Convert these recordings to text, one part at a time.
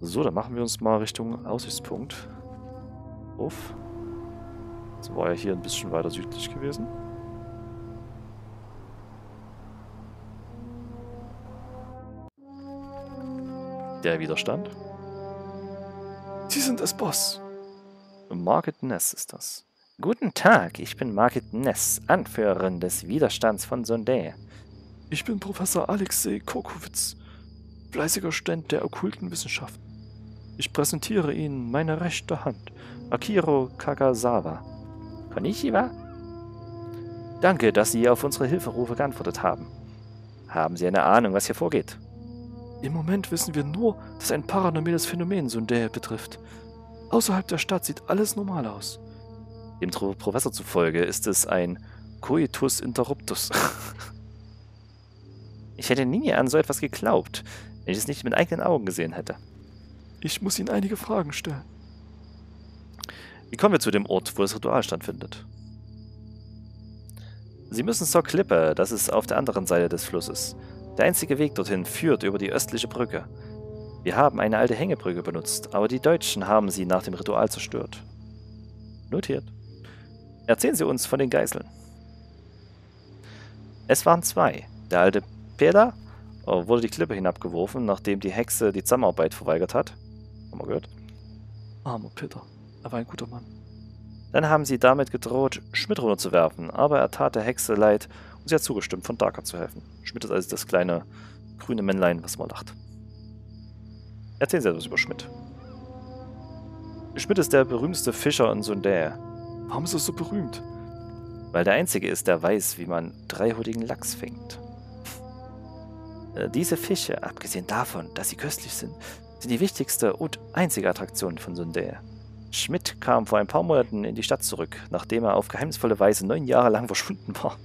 So, dann machen wir uns mal Richtung Aussichtspunkt auf. Das war ja hier ein bisschen weiter südlich gewesen. Der Widerstand. Sie sind es, Boss. Margaret Ness ist das. Guten Tag, ich bin Margaret Ness, Anführerin des Widerstands von Sonday. Ich bin Professor Alexey Kokowitz, fleißiger Student der okkulten Wissenschaften. Ich präsentiere Ihnen meine rechte Hand, Akiro Kagazawa. Konnichiwa? Danke, dass Sie auf unsere Hilferufe geantwortet haben. Haben Sie eine Ahnung, was hier vorgeht? Im Moment wissen wir nur, dass ein paranormales Phänomen Sonday betrifft. Außerhalb der Stadt sieht alles normal aus. Dem Professor zufolge ist es ein Coitus Interruptus. Ich hätte nie an so etwas geglaubt, wenn ich es nicht mit eigenen Augen gesehen hätte. Ich muss Ihnen einige Fragen stellen. Wie kommen wir zu dem Ort, wo das Ritual stattfindet? Sie müssen zur Klippe, das ist auf der anderen Seite des Flusses. Der einzige Weg dorthin führt über die östliche Brücke. Wir haben eine alte Hängebrücke benutzt, aber die Deutschen haben sie nach dem Ritual zerstört. Notiert. Erzählen Sie uns von den Geiseln. Es waren zwei. Der alte Peter wurde die Klippe hinabgeworfen, nachdem die Hexe die Zusammenarbeit verweigert hat. Haben wir gehört? Armer Peter. Er war ein guter Mann. Dann haben sie damit gedroht, Schmidt runterzuwerfen, aber er tat der Hexe leid und sie hat zugestimmt, von Darka zu helfen. Schmidt ist also das kleine grüne Männlein, was man lacht. Erzählen Sie etwas über Schmidt. Schmidt ist der berühmteste Fischer in Sonday. Warum ist er so berühmt? Weil der Einzige ist, der weiß, wie man dreihäutigen Lachs fängt. Diese Fische, abgesehen davon, dass sie köstlich sind, sind die wichtigste und einzige Attraktion von Sonday. Schmidt kam vor ein paar Monaten in die Stadt zurück, nachdem er auf geheimnisvolle Weise 9 Jahre lang verschwunden war.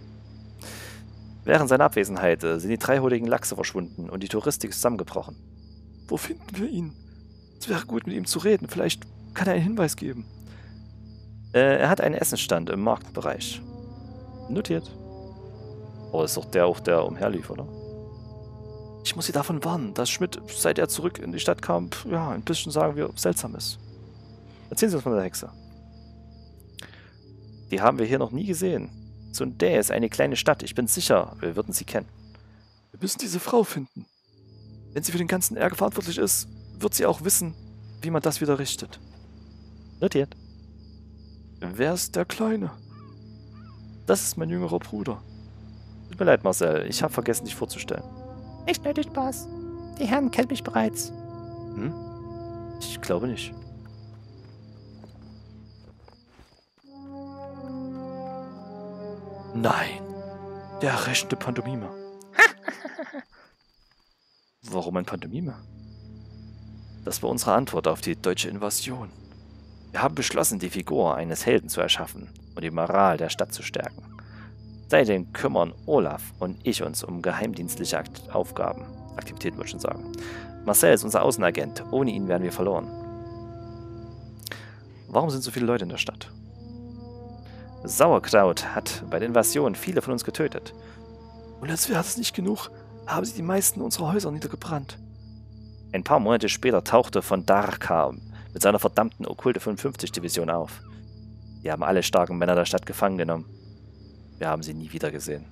Während seiner Abwesenheit sind die dreihäutigen Lachse verschwunden und die Touristik zusammengebrochen. Wo finden wir ihn? Es wäre gut, mit ihm zu reden. Vielleicht kann er einen Hinweis geben. Er hat einen Essensstand im Marktbereich. Notiert. Oh, ist doch der, auch der umherlief, oder? Ich muss Sie davon warnen, dass Schmidt, seit er zurück in die Stadt kam, ja, ein bisschen, sagen wir, seltsam ist. Erzählen Sie uns von der Hexe. Die haben wir hier noch nie gesehen. Sonday ist eine kleine Stadt. Ich bin sicher, wir würden sie kennen. Wir müssen diese Frau finden. Wenn sie für den ganzen Ärger verantwortlich ist, wird sie auch wissen, wie man das wieder richtet. Notiert. Wer ist der Kleine? Das ist mein jüngerer Bruder. Tut mir leid, Marcel. Ich habe vergessen, dich vorzustellen. Nicht nötig, Spaß. Die Herren kennen mich bereits. Hm? Ich glaube nicht. Nein, der rächende Pantomime. Warum ein Pantomime? Das war unsere Antwort auf die deutsche Invasion. Wir haben beschlossen, die Figur eines Helden zu erschaffen und die Moral der Stadt zu stärken. Seitdem kümmern Olaf und ich uns um geheimdienstliche Aufgaben. Aktivitäten würde ich schon sagen. Marcel ist unser Außenagent. Ohne ihn wären wir verloren. Warum sind so viele Leute in der Stadt? Sauerkraut hat bei der Invasion viele von uns getötet. Und als wäre es nicht genug, haben sie die meisten unserer Häuser niedergebrannt. Ein paar Monate später tauchte von Darka mit seiner verdammten Okkulte 55 Division auf. Sie haben alle starken Männer der Stadt gefangen genommen. Wir haben sie nie wieder gesehen.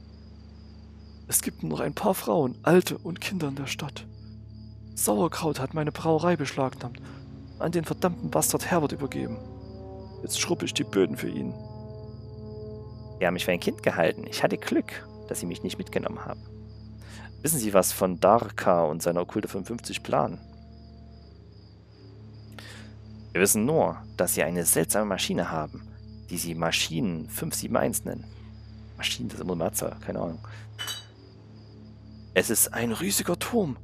Es gibt nur noch ein paar Frauen, Alte und Kinder in der Stadt. Sauerkraut hat meine Brauerei beschlagnahmt, an den verdammten Bastard Herbert übergeben. Jetzt schrubbe ich die Böden für ihn. Sie haben mich für ein Kind gehalten. Ich hatte Glück, dass Sie mich nicht mitgenommen haben. Wissen Sie, was von Darka und seiner Okkulte 55 planen? Wir wissen nur, dass Sie eine seltsame Maschine haben, die Sie Maschinen 571 nennen. Maschinen, das ist immer eine Mehrzahl, keine Ahnung. Es ist ein riesiger Turm,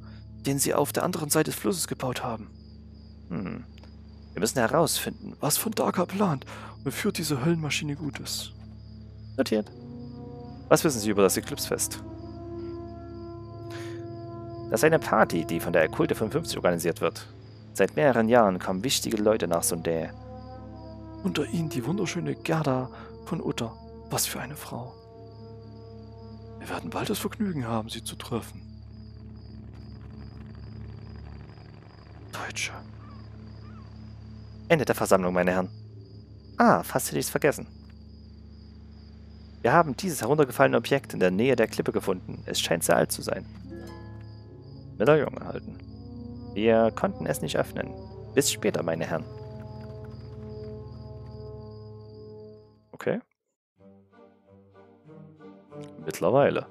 den Sie auf der anderen Seite des Flusses gebaut haben. Hm. Wir müssen herausfinden, was von Darka plant und wofür diese Höllenmaschine gut ist. Notiert. Was wissen Sie über das Eclipsefest? Das ist eine Party, die von der Okkulte 55 organisiert wird. Seit mehreren Jahren kommen wichtige Leute nach Sonday. Unter ihnen die wunderschöne Gerda von Utter. Was für eine Frau. Wir werden bald das Vergnügen haben, sie zu treffen. Deutsche. Ende der Versammlung, meine Herren. Ah, fast hätte ich es vergessen. Wir haben dieses heruntergefallene Objekt in der Nähe der Klippe gefunden. Es scheint sehr alt zu sein. Medaillon erhalten. Wir konnten es nicht öffnen. Bis später, meine Herren. Okay. Mittlerweile.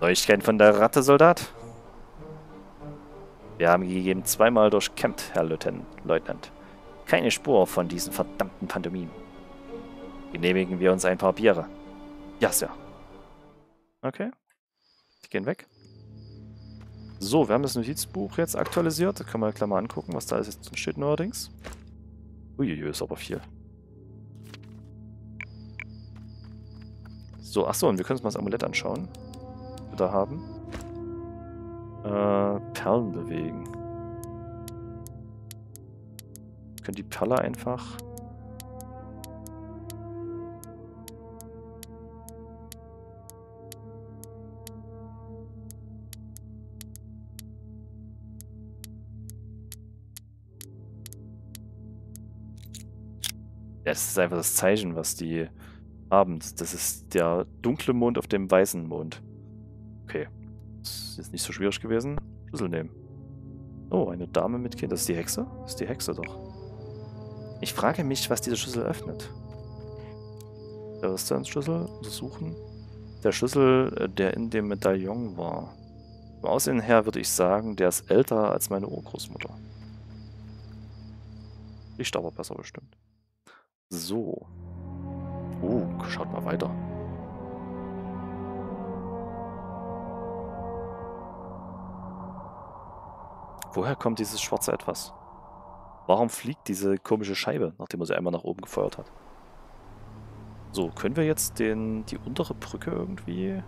Neuigkeiten von der Ratte, Soldat? Wir haben gegeben zweimal durchkämmt, Herr Leutnant. Keine Spur von diesen verdammten Pantomimen. Genehmigen wir uns ein paar Biere. Ja, Sir. Okay. Die gehen weg. So, wir haben das Notizbuch jetzt aktualisiert. Da können wir gleich mal angucken, was da alles jetzt steht neuerdings. Uiuiui, ist aber viel. So, achso, und wir können uns mal das Amulett anschauen. Was wir da haben. Perlen bewegen. Wir können die Perle einfach... Das ist einfach das Zeichen, was die haben. Das ist der dunkle Mond auf dem weißen Mond. Okay. Das ist jetzt nicht so schwierig gewesen. Schlüssel nehmen. Oh, eine Dame mit Kind. Das ist die Hexe? Das ist die Hexe doch. Ich frage mich, was dieser Schlüssel öffnet. Da ist der Schlüssel. Untersuchen. Der Schlüssel, der in dem Medaillon war. Vom Aussehen her würde ich sagen, der ist älter als meine Urgroßmutter. Riecht aber besser bestimmt. So. Oh, schaut mal weiter. Woher kommt dieses schwarze Etwas? Warum fliegt diese komische Scheibe, nachdem er sie einmal nach oben gefeuert hat? So, können wir jetzt die untere Brücke irgendwie...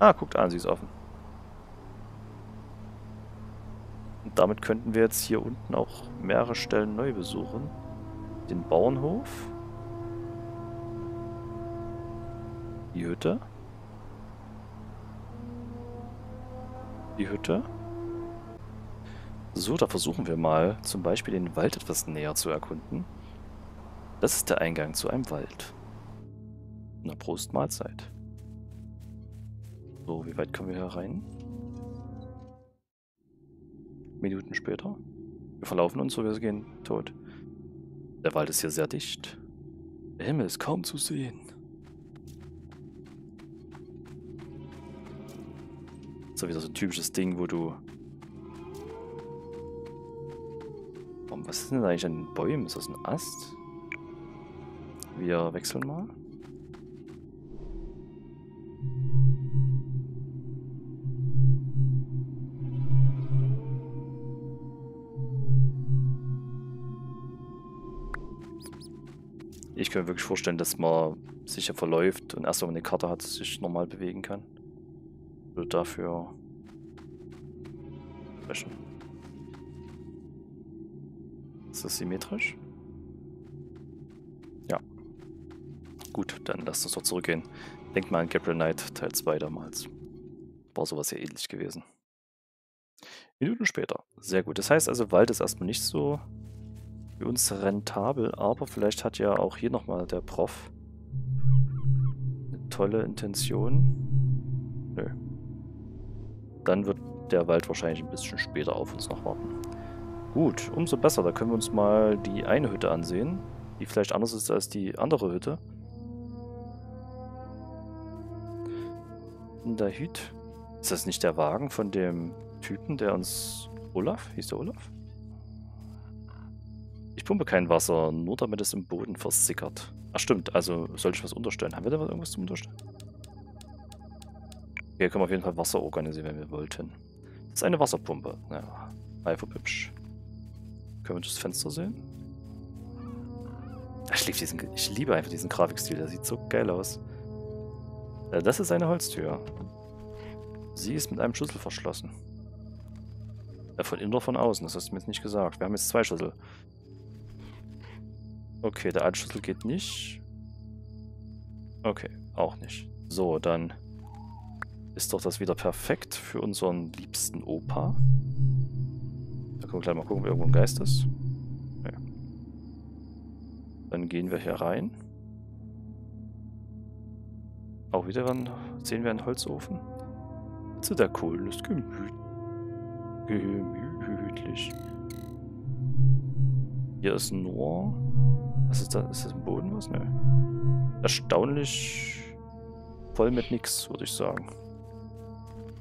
Ah, guckt an, sie ist offen. Und damit könnten wir jetzt hier unten auch mehrere Stellen neu besuchen. Den Bauernhof. Die Hütte. Die Hütte. So, da versuchen wir mal zum Beispiel den Wald etwas näher zu erkunden. Das ist der Eingang zu einem Wald. Na, Prost, Mahlzeit. So, wie weit kommen wir hier rein? Minuten später. Wir verlaufen uns, so wir gehen tot. Der Wald ist hier sehr dicht. Der Himmel ist kaum zu sehen. So wieder so ein typisches Ding, wo du... Oh, was ist denn eigentlich an den Bäumen? Ist das ein Ast? Wir wechseln mal. Ich kann mir wirklich vorstellen, dass man sicher verläuft und erst wenn man eine Karte hat, sich normal bewegen kann. Würde dafür sprechen. Ist das symmetrisch? Ja. Gut, dann lasst uns doch zurückgehen. Denkt mal an Gabriel Knight Teil 2 damals. War sowas ja ähnlich gewesen. Minuten später. Sehr gut. Das heißt also, Wald ist erstmal nicht so... für uns rentabel, aber vielleicht hat ja auch hier nochmal der Prof eine tolle Intention. Nö. Dann wird der Wald wahrscheinlich ein bisschen später auf uns noch warten. Gut, umso besser. Da können wir uns mal die eine Hütte ansehen, die vielleicht anders ist als die andere Hütte. In der Hütte. Ist das nicht der Wagen von dem Typen, der uns... Olaf? Hieß der Olaf? Ich pumpe kein Wasser, nur damit es im Boden versickert. Ach stimmt, also soll ich was unterstellen? Haben wir da irgendwas zum Unterstellen? Hier können wir auf jeden Fall Wasser organisieren, wenn wir wollten. Das ist eine Wasserpumpe. Ja, einfach hübsch. Können wir durch das Fenster sehen? Ich liebe einfach diesen Grafikstil, der sieht so geil aus. Ja, das ist eine Holztür. Sie ist mit einem Schlüssel verschlossen. Ja, von innen oder von außen, das hast du mir jetzt nicht gesagt. Wir haben jetzt zwei Schlüssel. Okay, der Anschlüssel geht nicht. Okay, auch nicht. So, dann ist doch das wieder perfekt für unseren liebsten Opa. Da können wir gleich mal gucken, ob irgendwo ein Geist ist. Ja. Dann gehen wir hier rein. Auch wieder sehen wir einen Holzofen. Zu der Kohlen ist gemütlich. Hier ist nur... Was ist das? Ist das im Boden was? Ne. Erstaunlich voll mit nichts, würde ich sagen.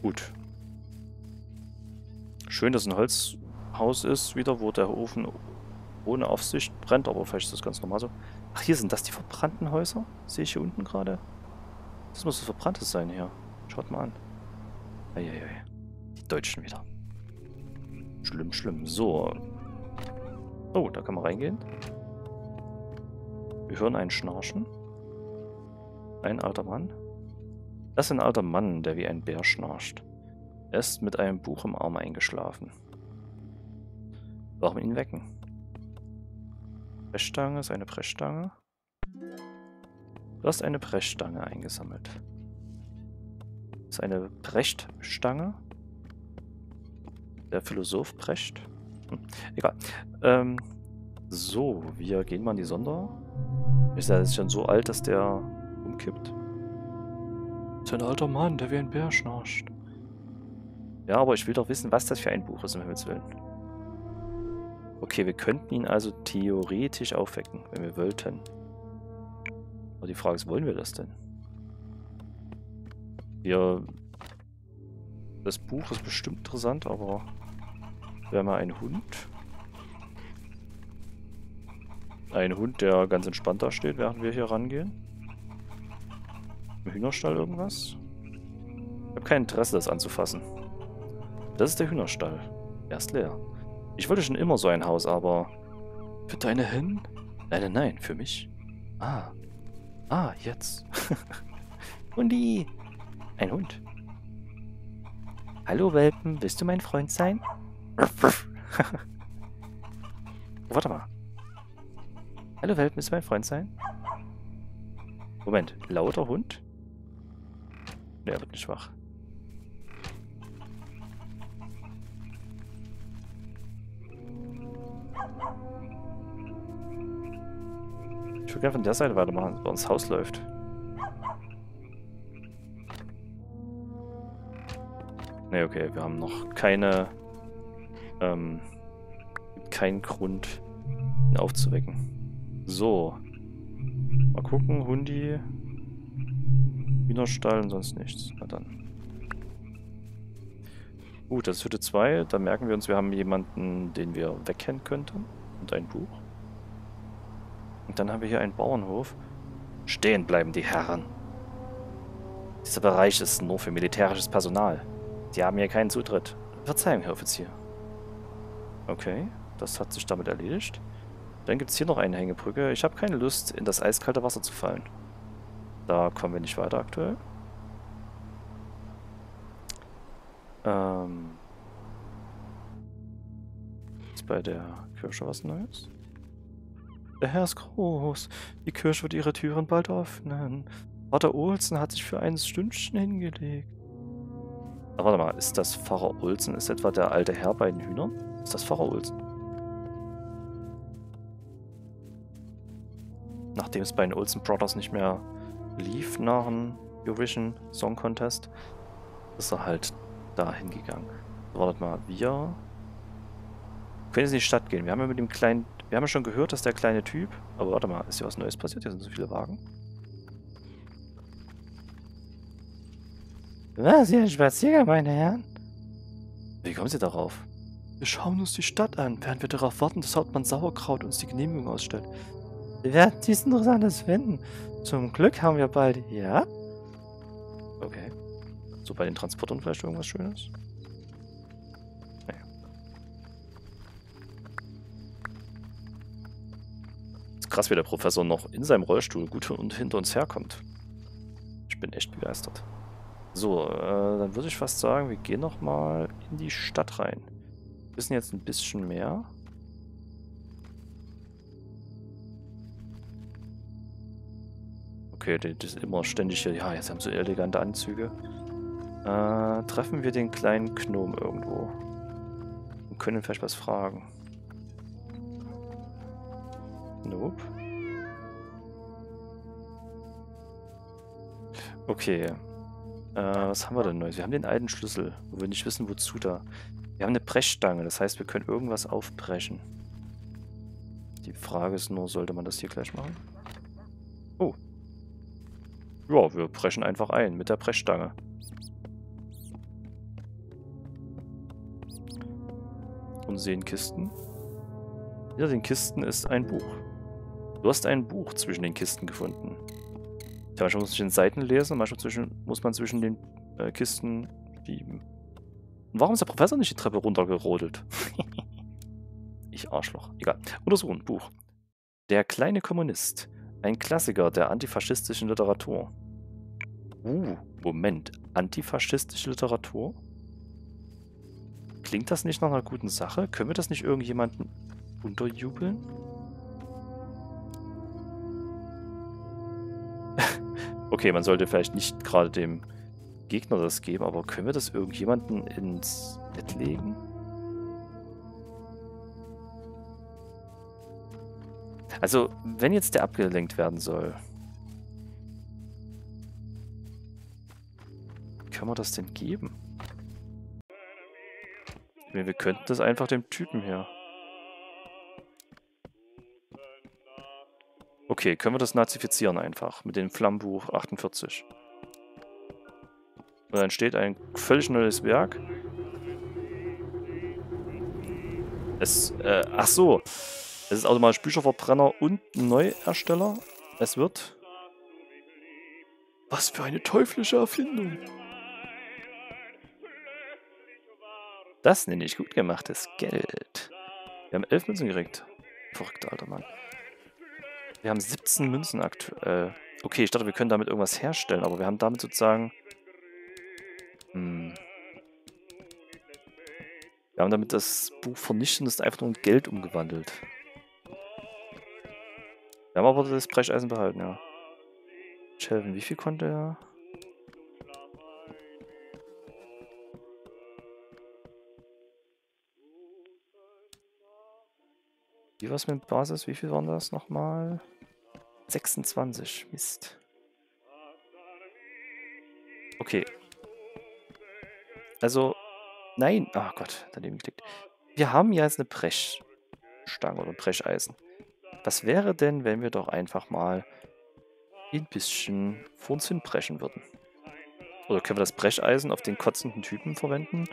Gut. Schön, dass ein Holzhaus ist wieder, wo der Ofen ohne Aufsicht brennt, aber vielleicht ist das ganz normal so. Ach, hier sind das die verbrannten Häuser? Sehe ich hier unten gerade? Das muss was Verbranntes sein hier. Schaut mal an. Eieiei. Die Deutschen wieder. Schlimm, schlimm. So. Oh, da kann man reingehen. Wir hören einen Schnarchen. Ein alter Mann. Das ist ein alter Mann, der wie ein Bär schnarcht. Er ist mit einem Buch im Arm eingeschlafen. Warum ihn wecken? Prechtstange ist eine Prechtstange. Du hast eine Prechtstange eingesammelt. Das ist eine Prechtstange. Der Philosoph Precht. Egal. So, wir gehen mal in die Sonder. Ist er jetzt schon so alt, dass der umkippt? Das ist ein alter Mann, der wie ein Bär schnarcht. Ja, aber ich will doch wissen, was das für ein Buch ist, um Himmels Willen. Okay, wir könnten ihn also theoretisch aufwecken, wenn wir wollten. Aber die Frage ist, wollen wir das denn? Wir... Das Buch ist bestimmt interessant, aber... Wir haben ja einen Hund. Ein Hund, der ganz entspannt da steht, während wir hier rangehen. Im Hühnerstall irgendwas? Ich habe kein Interesse, das anzufassen. Das ist der Hühnerstall. Er ist leer. Ich wollte schon immer so ein Haus, aber... Für deine Hin? Nein, nein, für mich. Ah. Ah, jetzt. Hundi! Ein Hund. Hallo Welpen, willst du mein Freund sein? Oh, warte mal. Hallo Welpen, willst du mein Freund sein? Moment, lauter Hund? Der wird nicht wach. Ich würde gerne von der Seite weitermachen, weil uns Haus läuft. Ne, okay, wir haben noch keine... keinen Grund, ihn aufzuwecken. So. Mal gucken, Hundi, Hühnerstall und sonst nichts. Na dann. Gut, das ist Hütte 2. Da merken wir uns, wir haben jemanden, den wir wegkennen könnten. Und ein Buch. Und dann haben wir hier einen Bauernhof. Stehen bleiben die Herren. Dieser Bereich ist nur für militärisches Personal. Die haben hier keinen Zutritt. Verzeihung, Herr Offizier. Okay, das hat sich damit erledigt. Dann gibt es hier noch eine Hängebrücke. Ich habe keine Lust, in das eiskalte Wasser zu fallen. Da kommen wir nicht weiter aktuell. Ist bei der Kirche was Neues? Der Herr ist groß. Die Kirche wird ihre Türen bald öffnen. Vater Olsen hat sich für ein Stündchen hingelegt. Aber warte mal, ist das Pfarrer Olsen? Ist etwa der alte Herr bei den Hühnern? Ist das Pfarrer Olsen? Nachdem es bei den Olsen Brothers nicht mehr lief nach dem Eurovision Song Contest, ist er halt dahin gegangen. Wartet mal, wir können jetzt in die Stadt gehen. Wir haben ja mit dem kleinen, wir haben ja schon gehört, dass der kleine Typ, aber warte mal, ist hier was Neues passiert? Hier sind so viele Wagen. Was, hier ein Spaziergang, meine Herren? Wie kommen Sie darauf? Wir schauen uns die Stadt an, während wir darauf warten, dass Hauptmann Sauerkraut uns die Genehmigung ausstellt. Wir werden dies Interessantes finden. Zum Glück haben wir bald... Ja? Okay. So, bei den Transportern vielleicht irgendwas Schönes? Naja. Ist krass, wie der Professor noch in seinem Rollstuhl gut und hinter uns herkommt. Ich bin echt begeistert. So, dann würde ich fast sagen, wir gehen nochmal in die Stadt rein. Wir wissen jetzt ein bisschen mehr. Okay, das ist immer ständig hier. Ja, jetzt haben sie elegante Anzüge. Treffen wir den kleinen Gnom irgendwo und können vielleicht was fragen. Nope. Okay. Was haben wir denn Neues? Wir haben den alten Schlüssel, wo wir nicht wissen, wozu da. Wir haben eine Prechtstange, das heißt, wir können irgendwas aufbrechen. Die Frage ist nur, sollte man das hier gleich machen? Oh. Ja, wir brechen einfach ein mit der Prechtstange. Und sehen Kisten. Hinter den Kisten ist ein Buch. Du hast ein Buch zwischen den Kisten gefunden. Manchmal muss ich den Seiten lesen und manchmal muss man zwischen den Kisten schieben. Und warum ist der Professor nicht die Treppe runtergerodelt? Ich Arschloch. Egal. Untersuchen. Buch. Der kleine Kommunist. Ein Klassiker der antifaschistischen Literatur. Moment. Antifaschistische Literatur? Klingt das nicht nach einer guten Sache? Können wir das nicht irgendjemanden unterjubeln? Okay, man sollte vielleicht nicht gerade dem Gegner das geben, aber können wir das irgendjemanden ins Bett legen? Also, wenn jetzt der abgelenkt werden soll, können wir das denn geben? Ich meine, wir könnten das einfach dem Typen her. Okay, können wir das nazifizieren einfach mit dem Flammbuch 48. Und dann steht ein völlig neues Werk. Ach so. Es ist automatisch Bücherverbrenner und Neuersteller. Es wird... Was für eine teuflische Erfindung. Das nenne ich gut gemachtes Geld. Wir haben 11 Münzen gekriegt. Verrückter alter Mann. Wir haben 17 Münzen aktuell. Okay, ich dachte, wir können damit irgendwas herstellen, aber wir haben damit sozusagen... Wir haben damit das Buch vernichtet und es einfach nur in Geld umgewandelt. Wir haben aber das Brecheisen behalten, ja. Shelvin, wie viel konnte er? Wie war es mit Basis? Wie viel waren das nochmal? 26. Mist. Okay. Also, nein. Ach Gott, daneben geklickt. Wir haben ja jetzt eine Brechstange oder Brecheisen. Was wäre denn, wenn wir doch einfach mal ein bisschen vor uns hin brechen würden? Oder können wir das Brecheisen auf den kotzenden Typen verwenden?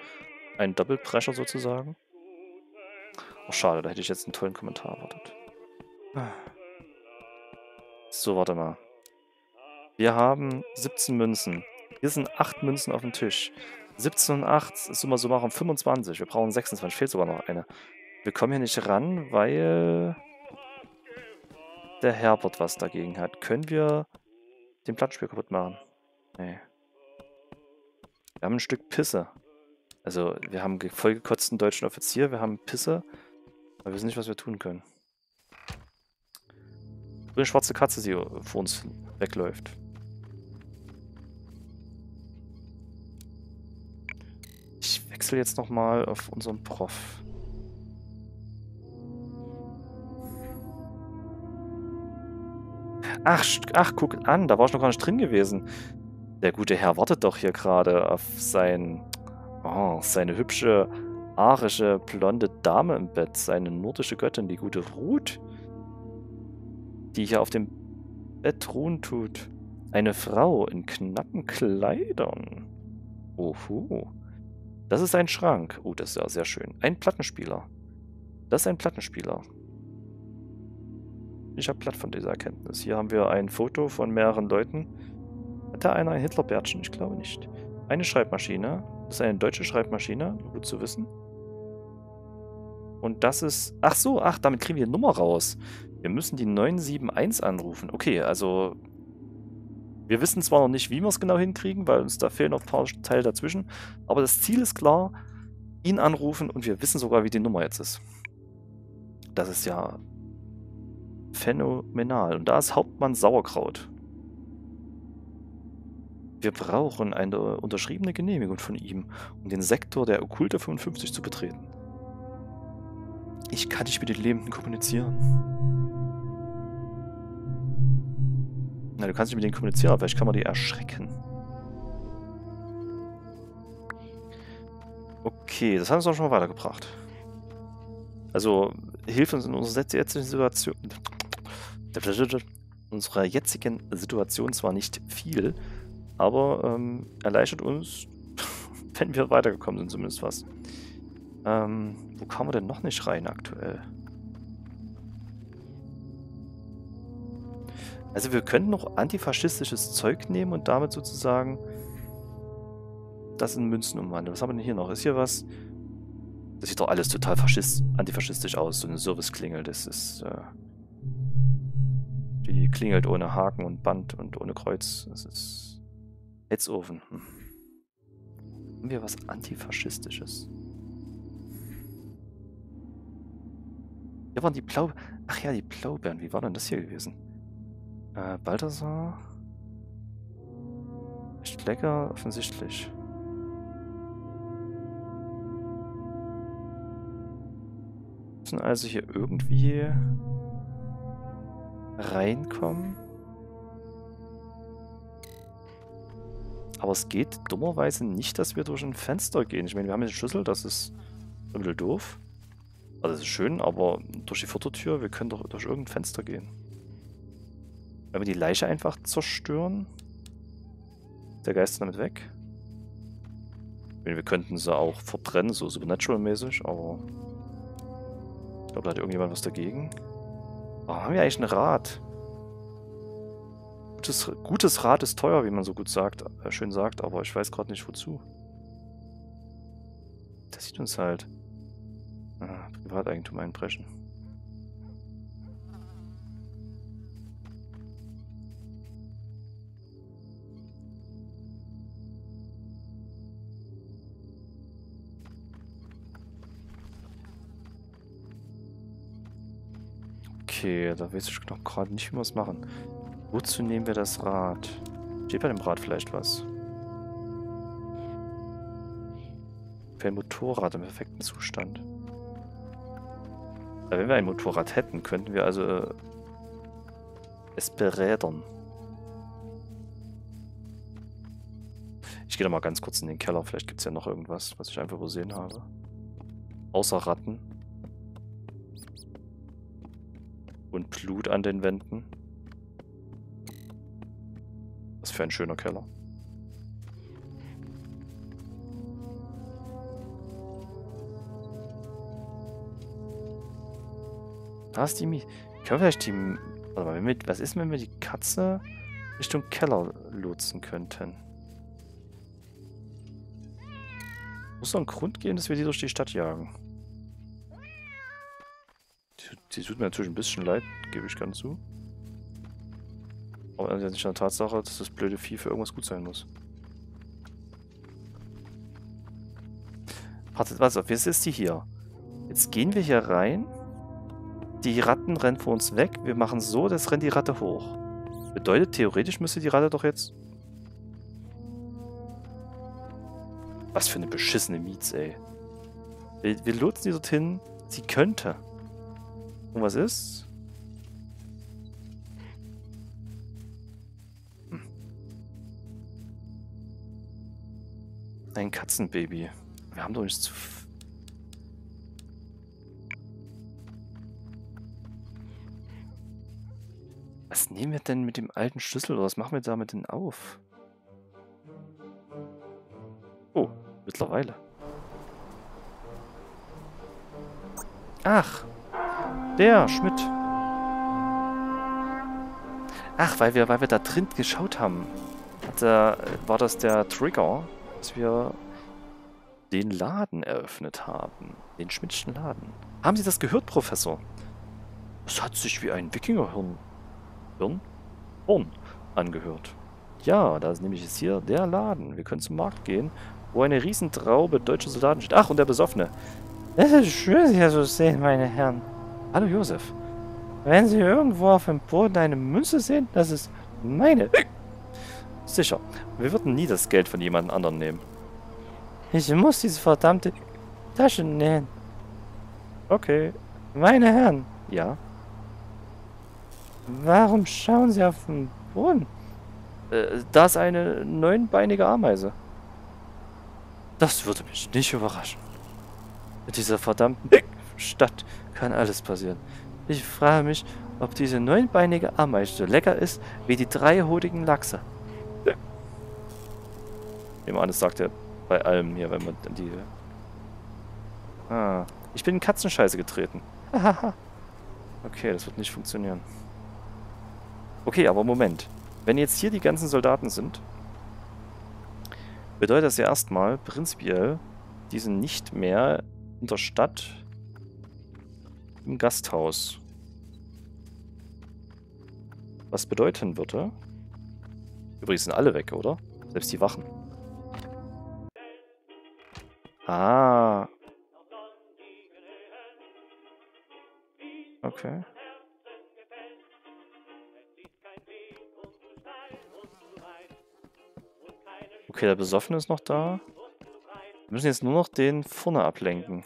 Einen Doppelbrecher sozusagen? Oh, schade, da hätte ich jetzt einen tollen Kommentar erwartet. So, warte mal. Wir haben 17 Münzen. Hier sind 8 Münzen auf dem Tisch. 17 und 8 ist summa summarum 25. Wir brauchen 26. Fehlt sogar noch eine. Wir kommen hier nicht ran, weil der Herbert was dagegen hat. Können wir den Plattenspiel kaputt machen? Nee. Wir haben ein Stück Pisse. Also, wir haben vollgekotzten deutschen Offizier, wir haben Pisse, aber wir wissen nicht, was wir tun können. Und eine schwarze Katze, die vor uns wegläuft. Ich wechsle jetzt nochmal auf unseren Prof. Ach, guck an, da war ich noch gar nicht drin gewesen. Der gute Herr wartet doch hier gerade auf sein... Oh, seine hübsche, arische, blonde Dame im Bett. Seine nordische Göttin, die gute Ruth, die hier auf dem Bett ruhen tut. Eine Frau in knappen Kleidern. Oho. Das ist ein Schrank. Oh, das ist ja sehr schön. Ein Plattenspieler. Das ist ein Plattenspieler. Ich habe platt von dieser Erkenntnis. Hier haben wir ein Foto von mehreren Leuten. Hat da einer ein Hitlerbärtchen? Ich glaube nicht. Eine Schreibmaschine. Das ist eine deutsche Schreibmaschine, gut zu wissen. Und das ist... Ach so, ach, damit kriegen wir die Nummer raus. Wir müssen die 971 anrufen. Okay, also... Wir wissen zwar noch nicht, wie wir es genau hinkriegen, weil uns da fehlen noch ein paar Teile dazwischen. Aber das Ziel ist klar, ihn anrufen und wir wissen sogar, wie die Nummer jetzt ist. Das ist ja phänomenal. Und da ist Hauptmann Sauerkraut. Wir brauchen eine unterschriebene Genehmigung von ihm, um den Sektor der Okkulte 55 zu betreten. Ich kann nicht mit den Lebenden kommunizieren. Na, du kannst nicht mit denen kommunizieren, vielleicht kann man die erschrecken. Okay, das hat uns auch schon mal weitergebracht. Also, hilft uns in unserer jetzigen Situation. Unserer jetzigen Situation zwar nicht viel, aber erleichtert uns, wenn wir weitergekommen sind, zumindest was. Wo kann man denn noch nicht rein aktuell? Also wir könnten noch antifaschistisches Zeug nehmen und damit sozusagen das in Münzen umwandeln. Was haben wir denn hier noch? Ist hier was? Das sieht doch alles total antifaschistisch aus. So eine Serviceklingel, das ist... die klingelt ohne Haken und Band und ohne Kreuz. Das ist... Hetzofen. Hm. Haben wir was antifaschistisches? Hier waren die Ach ja, die Blaubeeren. Wie war denn das hier gewesen? Balthasar. Echt lecker, offensichtlich. Wir müssen also hier irgendwie reinkommen. Aber es geht dummerweise nicht, dass wir durch ein Fenster gehen. Ich meine, wir haben jetzt einen Schlüssel, das ist ein bisschen doof. Also das ist schön, aber durch die Vordertür, wir können doch durch irgendein Fenster gehen. Wenn wir die Leiche einfach zerstören, ist der Geist damit weg. Wir könnten sie auch verbrennen, so Supernatural-mäßig, aber ich glaube, da hat irgendjemand was dagegen. Oh, haben wir eigentlich ein Rad? Gutes Rad ist teuer, wie man so gut sagt, schön sagt, aber ich weiß gerade nicht wozu. Das sieht uns halt. Privateigentum einbrechen. Okay, da weiß ich noch gerade nicht, wie wir es machen. Wozu nehmen wir das Rad? Steht bei dem Rad vielleicht was? Für ein Motorrad im perfekten Zustand. Wenn wir ein Motorrad hätten, könnten wir also es berädern. Ich gehe nochmal ganz kurz in den Keller. Vielleicht gibt es ja noch irgendwas, was ich einfach übersehen habe. Außer Ratten. Und Blut an den Wänden. Was für ein schöner Keller. Da ist die Mie. Können wir vielleicht die... Warte mal, was ist, wenn wir die Katze Richtung Keller lotsen könnten? Muss doch einen Grund geben, dass wir die durch die Stadt jagen. Die tut mir natürlich ein bisschen leid, gebe ich gern zu. Aber das ist nicht eine Tatsache, dass das blöde Vieh für irgendwas gut sein muss. Wartet, was auf, jetzt ist die hier. Jetzt gehen wir hier rein. Die Ratten rennen vor uns weg. Wir machen so, das rennt die Ratte hoch. Bedeutet, theoretisch müsste die Ratte doch jetzt... Was für eine beschissene Miets, ey. Wir lotsen die dorthin. Sie könnte. Und was ist? Hm. Ein Katzenbaby. Wir haben doch nichts zu... Was nehmen wir denn mit dem alten Schlüssel oder was machen wir damit denn auf? Oh, mittlerweile. Ach, der Schmidt. Ach, weil wir da drin geschaut haben, war das der Trigger, dass wir den Laden eröffnet haben. Den Schmidtschen Laden. Haben Sie das gehört, Professor? Es hat sich wie ein Wikingerhirn angehört. Ja, da ist nämlich jetzt hier der Laden. Wir können zum Markt gehen, wo eine Riesentraube deutsche Soldaten steht. Ach, und der Besoffene. Es ist schön, Sie hier so sehen, meine Herren. Hallo, Josef. Wenn Sie irgendwo auf dem Boden eine Münze sehen, das ist meine. Sicher. Wir würden nie das Geld von jemand anderem nehmen. Ich muss diese verdammte Tasche nähen. Okay. Meine Herren. Ja. Warum schauen Sie auf den Boden? Da ist eine neunbeinige Ameise. Das würde mich nicht überraschen. In dieser verdammten Stadt kann alles passieren. Ich frage mich, ob diese neunbeinige Ameise so lecker ist wie die dreihodigen Lachse. Ich nehme an, das sagt er bei allem hier, wenn man die... Ah, ich bin in Katzenscheiße getreten. Okay, das wird nicht funktionieren. Okay, aber Moment. Wenn jetzt hier die ganzen Soldaten sind, bedeutet das ja erstmal prinzipiell, die sind nicht mehr in der Stadt im Gasthaus. Was bedeuten würde... Übrigens sind alle weg, oder? Selbst die Wachen. Ah. Okay. Okay, der Besoffene ist noch da. Wir müssen jetzt nur noch den vorne ablenken.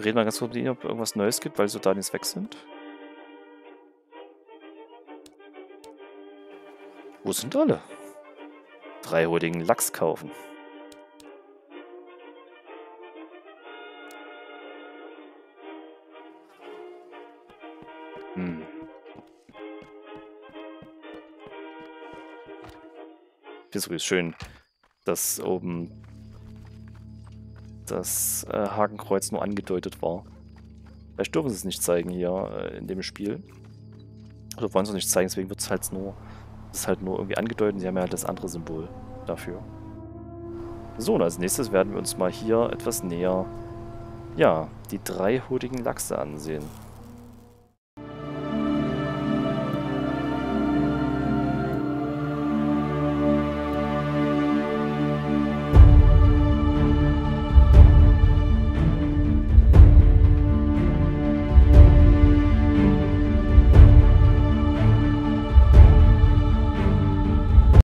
Reden wir ganz kurz mit Ihnen, ob irgendwas Neues gibt, weil die Soldaten jetzt weg sind. Wo sind alle? Dreihodigen Lachs kaufen. Hm. Ich finde es schön, dass oben... dass Hakenkreuz nur angedeutet war. Vielleicht dürfen sie es nicht zeigen hier in dem Spiel. Oder wollen sie es nicht zeigen, deswegen wird es halt nur irgendwie angedeutet. Sie haben ja halt das andere Symbol dafür. So, und als nächstes werden wir uns mal hier etwas näher, ja, die dreihodigen Lachse ansehen.